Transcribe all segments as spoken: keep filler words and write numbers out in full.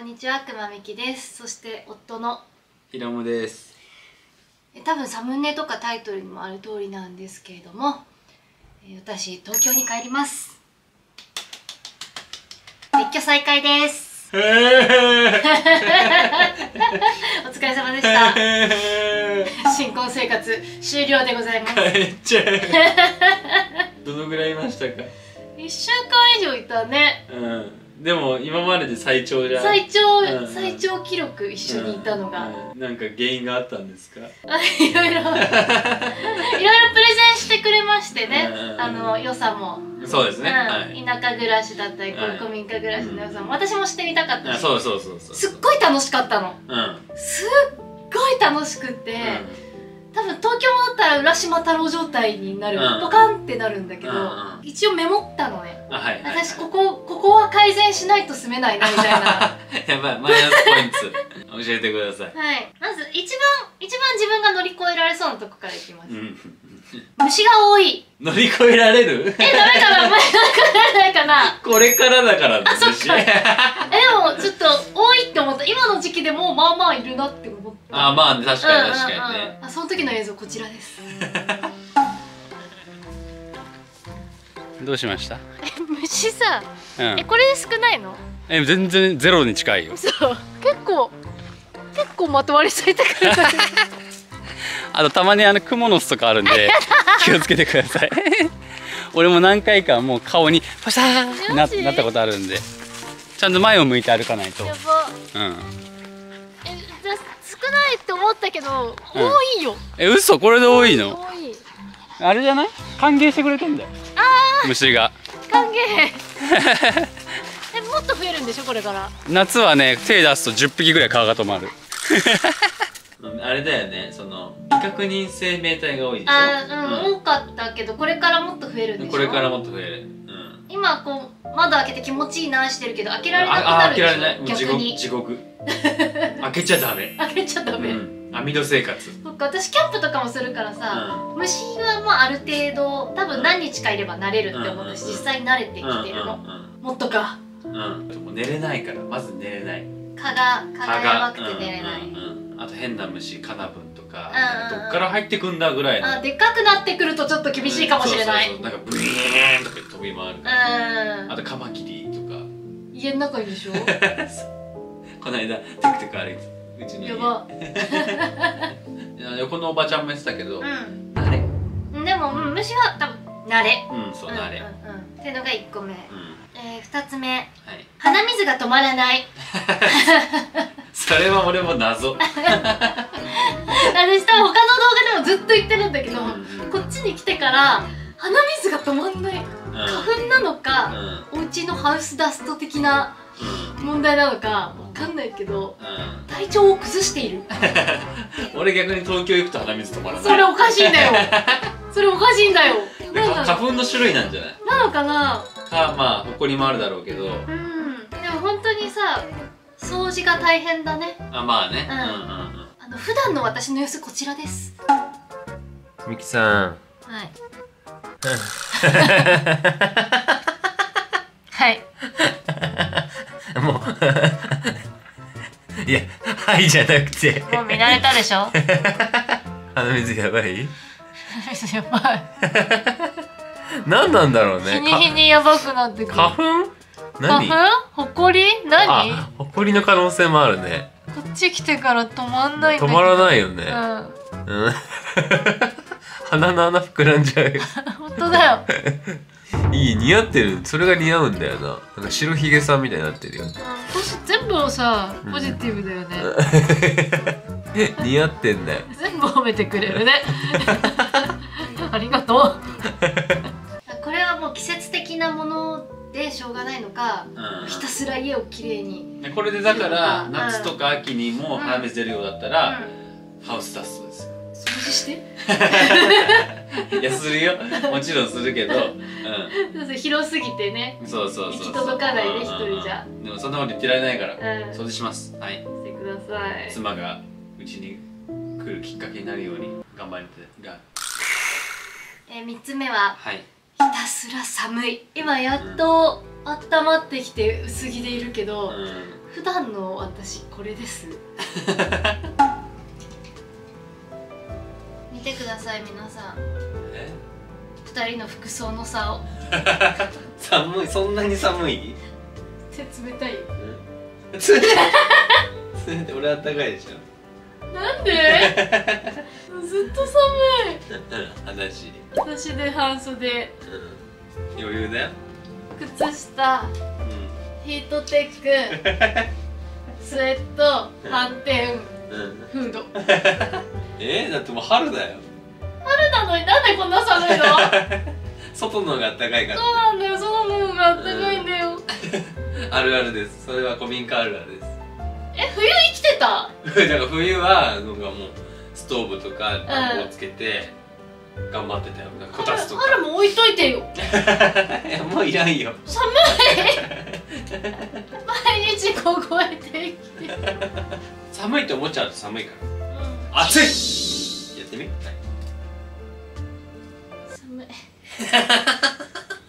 こんにちは、くまみきです。そして夫のひろむです。多分サムネとかタイトルにもある通りなんですけれども、私東京に帰ります。別居再開です。お疲れ様でした。新婚生活終了でございます。帰っちゃう。どのぐらいいましたか？いっしゅうかん以上いたね。うん、でも今までで最長じゃん。最長、うんうん、最長記録一緒にいたのが、うんうん、なんか原因があったんですか？あ、いろいろいろいろプレゼンしてくれましてね、うん、あの良さもそうですね、うん、田舎暮らしだったり、はい、古民家暮らしの良さも、うん、私もしてみたかったし、そうそうそうそう、すっごい楽しかったの、うん、すっごい楽しくて、うん、多分東京だったら浦島太郎状態になる、ポカンってなるんだけど、一応メモったのね。私ここここは改善しないと住めないなみたいな。やばい、マイナスポイント教えてください。はい、まず一番一番自分が乗り越えられそうなとこからいきます。虫が多い。乗り越えられる？え、ダメかな、乗り越えられないかな。これからだからです。あ、そっか。え、でもちょっと多いって思った。今の時期でもまあまあいるなって思って。あ、まあね、確かに確かにね。あ、その時の映像こちらです。どうしました？え、虫さ、え、これ少ないの？え、全然ゼロに近いよ。そう、結構結構まとわり咲いてくる。あとたまにあのクモの巣とかあるんで気をつけてください。俺も何回かもう顔にパシャーなったことあるんで、ちゃんと前を向いて歩かないと。やば。うん、少ないって思ったけど、うん、多いよ。え、嘘、これで多いの？多い。あれじゃない？歓迎してくれてんだよ。ああ。虫が。歓迎。え、もっと増えるんでしょこれから。夏はね、手出すとじゅっぴきぐらい顔が止まる。あれだよね、その未確認生命体が多いでしょ。あ、うん、うん、多かったけど、これからもっと増えるんでしょ。これからもっと増える。うん、今こう窓開けて気持ちいいなしてるけど、開けられなくなるでしょ。あ、開けられない。逆に地獄。開けちゃダメ。開けちゃダメ。網戸生活。そっか、私キャンプとかもするからさ、虫はまあある程度多分何日かいれば慣れるって思うし、実際に慣れてきてるの。もっとか。うん。でも寝れないから、まず寝れない。蚊が蚊がやばくて寝れない。あと変な虫、カナブンとか、どっから入ってくんだぐらいの。あ、でっかくなってくるとちょっと厳しいかもしれない。なんかブイーンとか飛び回るから。うん。あとカマキリとか。家の中いるでしょ。この間テクテク歩いてうちにやば。横のおばちゃんも言ってたけど、慣れ。でも虫は多分慣れ。うん、そう慣れ。っていうのがいっこめ。え、ふたつめ、鼻水が止まらない。それは俺も謎。私多分他の動画でもずっと言ってるんだけど、こっちに来てから鼻水が止まんない。花粉なのか、お家のハウスダスト的な問題なのかわかんないけど、体調を崩している。俺逆に東京行くと鼻水止まらない。それおかしいんだよ。それおかしいんだよ。花粉の種類なんじゃない？なのかな。か、まあほこりもあるだろうけど。うん。でも本当にさ、掃除が大変だね。あ、まあね。うんうんうん。あの普段の私の様子こちらです。みきさん。はい。はい。もういや、はいじゃなくてもう見慣れたでしょ。鼻水やばい。鼻水やばい。何なんだろうね。日に日にやばくなってくる。花粉？何？花粉？ほこり？何？あ、ほこりの可能性もあるね。こっち来てから止まんないんだけど。止まらないよね。うん、うん、鼻の穴膨らんじゃう。本当だよ。いい、似合ってる。それが似合うんだよな。なんか白ひげさんみたいになってるよ。全部をさ、ポジティブだよね。似合ってんだよ。全部褒めてくれるね。ありがとう。これはもう季節的なものでしょうがないのか、ひたすら家をきれいに。これでだから夏とか秋にも鼻水出るようだったらハウスダストですよ。掃除して。いや、するよ、もちろんするけど、うん、そう、広すぎてね、そうそうそう、行き届かないね、一人じゃ。でもそんなこと言ってられないから掃除します。はい、してください。妻がうちに来るきっかけになるように頑張りたい。みっつめはひたすら寒い。今やっと温まってきて薄着でいるけど、普段の私これです見てください皆さん、えふたりの服装の差を寒い、そんなに寒い？手冷たいよ、冷たい、俺あったかいでしょ。なんでずっと寒い話裸足で半袖、うん、余裕だよ。靴下、うん、ヒートテックスウェット、反転、うん、フードえー、だってもう春だよ。春なのになんでこんな寒いの外の方が暖かいから。そうなんだよ、外の方が暖かいんだよ、うん、あるあるです。それは古民家あるあるです。え、冬生きてただから冬はなんかもうストーブとか暖房をつけて、うん、頑張ってたよ。こたつとか春も置いといてよいや、もういらんよ、寒い毎日凍えて生きて寒いと思っちゃうと寒いから、うん、暑いやってみ、はい、寒い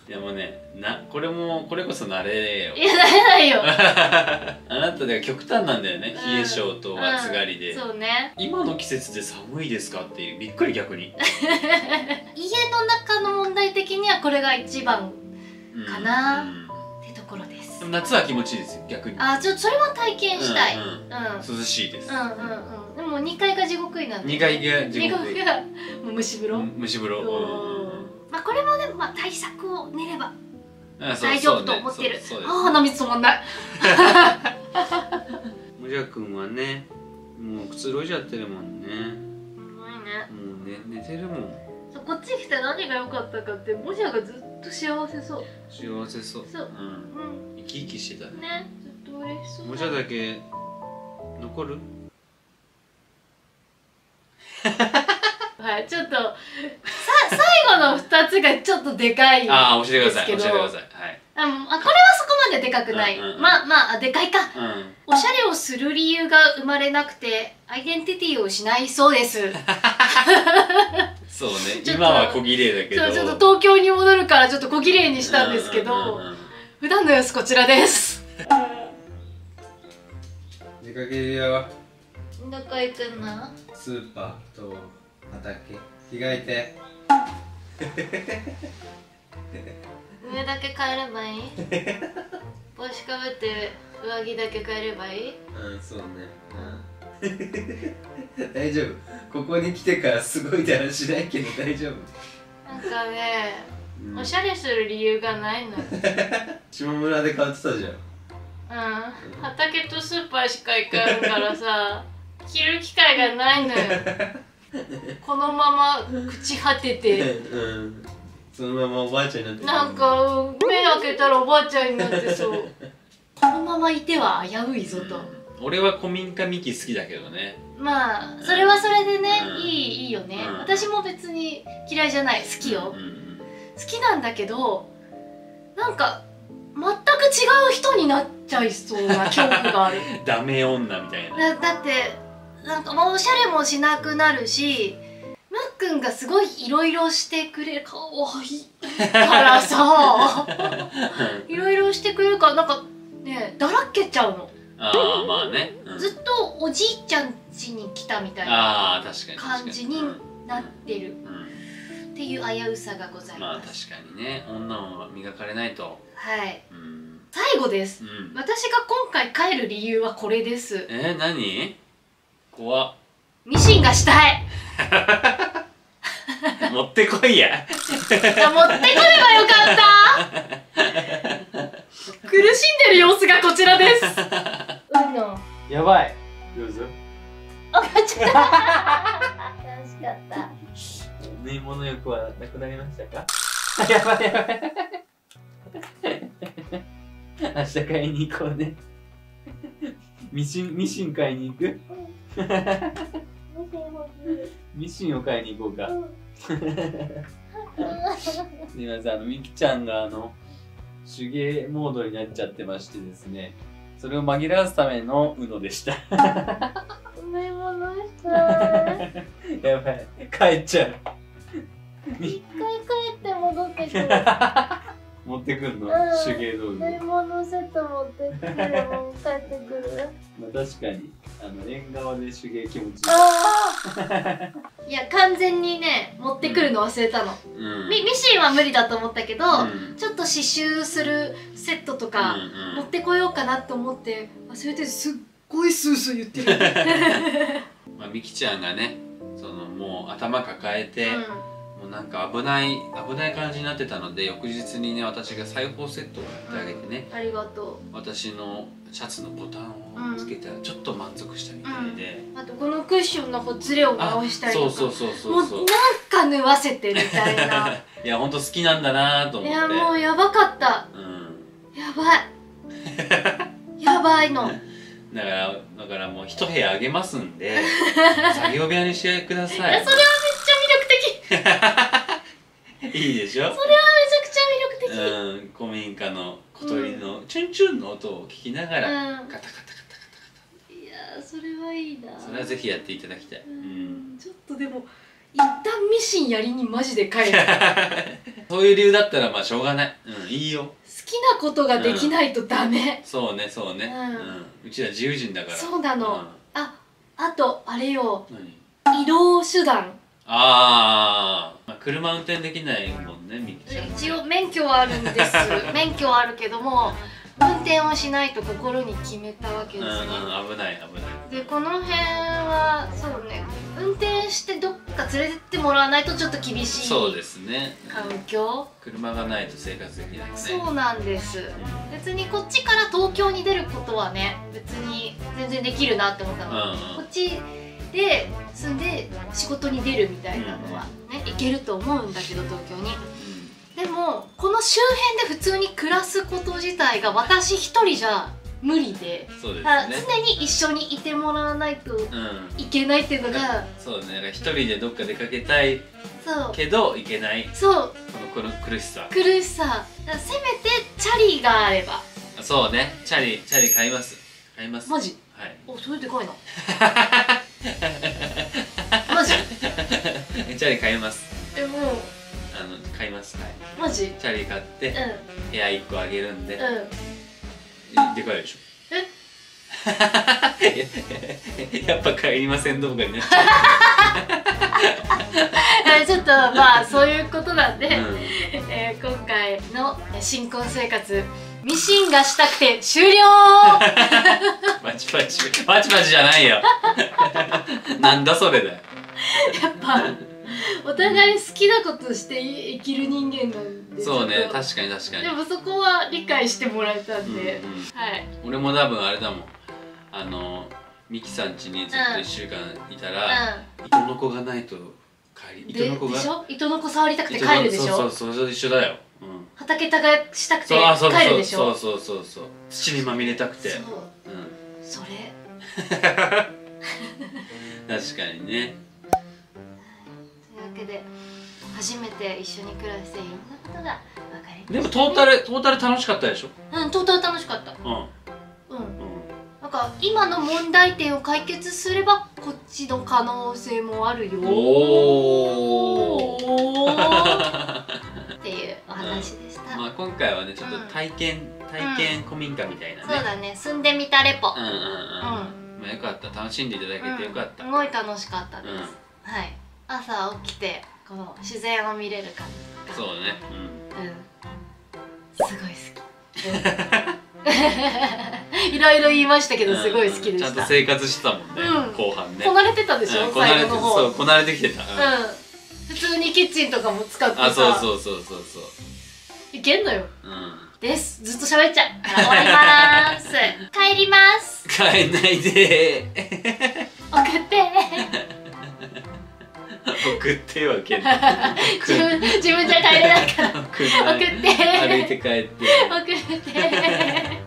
でもね、な、これも、これこそ慣れよ。いや、慣れないよあなたで極端なんだよね、うん、冷え性と暑がりで、うん、そうね。今の季節で寒いですかっていう、びっくり逆に家の中の問題的にはこれが一番かな、うん、ってところです。でも夏は気持ちいいですよ、逆に。あ、ちょ、それは体験したい。涼しいです。うんうんうん。でもにかいが地獄なんで、にかいが地獄が蒸し風呂、蒸し風呂、まあこれもね、まあ対策を練れば大丈夫と思ってる。ああ、鼻水止まんないもじゃくんはね、もうくつろいじゃってるもんね。うまいね、もうね、寝てるもん。こっち来て何が良かったかって、もじゃがずっと幸せそう、幸せそう、うん、生き生きしてたね。ね、ずっと嬉しそう。もじゃだけ残るはい、ちょっとさ最後のふたつがちょっとでかいんですけど、ああ、教えてください、教えてください、はい、あこれはそこまででかくない。まあまあでかいか、うん、おしゃれをする理由が生まれなくてアイデンティティを失いそうですそうね今は小綺麗だけど、ちょっと東京に戻るからちょっと小綺麗にしたんですけど、普段の様子こちらです出かけるよ。どこ行くんな？スーパーと畑、着替えて上だけ変えればいい帽子かぶって上着だけ変えればいい。うん、そうね、うん大丈夫。ここに来てからすごいだらしないけど大丈夫。なんかね、うん、おしゃれする理由がないの下村で買ってたじゃん。うん、うん、畑とスーパーしか行かんからさ着る機会がないのよこのまま朽ち果ててうん、そのままおばあちゃんになって、なんか目開けたらおばあちゃんになってそうこのままいては危ういぞと、うん、俺は古民家ミキ好きだけどね。まあそれはそれでね、うん、いいいいよね、うん、私も別に嫌いじゃない、好きよ、うん、好きなんだけど、なんか全く違う人になっちゃいそうな恐怖があるダメ女みたいな。 だ, だってなんかおしゃれもしなくなるし、むっくんがすごいいろいろしてくれる、かわいいからさいろいろしてくれるから、なんかねだらけちゃうの。ああ、まあね、うん、ずっとおじいちゃん家に来たみたいな感じになってるっていう危うさがございます。まあ確かにね、女も磨かれないと。はい、うん、最後です、うん、私が今回帰る理由はこれです。えー、何？怖っ。ミシンがしたい持ってこいや持ってこればよかった苦しんでる様子がこちらです。うんのやばい、どうぞ。あ、買っちゃった楽しかった。縫い物欲はなくなりましたか？やばいやばい明日買いに行こうねミシン、ミシン買いに行くミシンを買いに行こうか。すみません、あのみきちゃんがあの手芸モードになっちゃってましてですね、それを紛らわすためのうのでした縫い物したやばい、帰っちゃう。一回帰って戻ってくる持ってくんの、手芸道具。乗り物セット持ってくるよ、帰ってくる。まあ確かに、あの縁側で手芸気持ちいい。ああ。いや完全にね、持ってくるの忘れたの。うん、ミ, ミシンは無理だと思ったけど、うん、ちょっと刺繍するセットとか、うん、持ってこようかなと思って忘れて、すっごいスースー言ってる。まあみきちゃんがね、そのもう頭抱えて。うんなんか危ない危ない感じになってたので、翌日にね私が裁縫セットを買ってあげてね、うん、ありがとう。私のシャツのボタンをつけたらちょっと満足したみたいで、うん、あとこのクッションのほつれを直したりとか、そうそうそうそうそう、もうなんか縫わせてみたいな。いやほんと好きなんだなと思って、いやもうやばかった、うん、やばいやばいの。だからだからもう一部屋あげますんで作業部屋にしてください。いやそれはいいでしょ。それはめちゃくちゃ魅力的。うん、古民家の小鳥のチュンチュンの音を聞きながら、うん、カタカタカタカタ。いやーそれはいいな。それはぜひやっていただきたい。うん、ちょっとでも一旦ミシンやりにマジで帰る。そういう理由だったらまあしょうがない。うん、いいよ。好きなことができないとダメ。うん、そうねそうね。うん、うちは自由人だから。そうなの。うん、あ、あとあれよ。移動手段。あー、まあ車運転できないもんね、みきちゃん。一応免許はあるんです。免許はあるけども運転をしないと心に決めたわけですね。うんうん、危ない危ない。でこの辺はそうね、運転してどっか連れてってもらわないとちょっと厳しい。そうですね。環境。車がないと生活できないね。そうなんです。別にこっちから東京に出ることはね、別に全然できるなって思ったの。うんうん、こっちで住んで仕事に出るみたいなのはね、行けると思うんだけど東京に。でもこの周辺で普通に暮らすこと自体が私一人じゃ無理で、そうですね、常に一緒にいてもらわないといけないっていうのが、うん、そうね、一人でどっか出かけたいけど行けない、そうこの苦しさ苦しさだから、せめてチャリがあれば。そうね、チャリチャリ買います買います。マジ？はい。お、それでかいな。マジ？チャリ買います。え、もうあの買います。はい。マジ？チャリ買って部屋一個あげるんで。うん。でかいでしょ。え？やっぱ帰りません動画になっちゃう。ちょっとまあそういうことなんで、え今回の新婚生活。ミシンがしたくて終了。パチパチパチパチじゃないよ。なんだそれだよ。やっぱお互い好きなことして生きる人間なんで。そうね、確かに確かに。でもそこは理解してもらえたんで、うん、うん、はい。俺も多分あれだもん、あのミキさん家にずっといっしゅうかんいたら、うんうん、糸の子がないと帰り、糸の子がでしょ、糸の子触りたくて帰るでしょ。そうそうそう、それと一緒だよ。うん、畑耕したくて帰るでしょ。そうそうそうそう、土にまみれたくて、そう、うん、それ確かにね。というわけで初めて一緒に暮らしていろんなことが分かりました。でもトータルトータル楽しかったでしょ。うん、トータル楽しかった。うんうん、なんか今の問題点を解決すればこっちの可能性もあるよ。おおっていうお話でした。まあ今回はねちょっと体験体験古民家みたいなね。そうだね、住んでみたレポ。うんうんうん。まあよかった、楽しんでいただけてよかった。すごい楽しかったです。はい。朝起きてこの自然を見れる感じ。そうね。うん。すごい好き。いろいろ言いましたけどすごい好きでした。ちゃんと生活してたもんね。後半ね。こなれてたでしょ。こなれてそうこなれてきてた。うん。普通にキッチンとかも使ってさ、あ、そうそうそうそうそう、いけんのよ。うん、です。ずっと喋っちゃう。終わりまーす。帰ります。帰んないでー。送って。送ってはけど。自分自分じゃ帰れないから。送って。歩いて帰って。送って。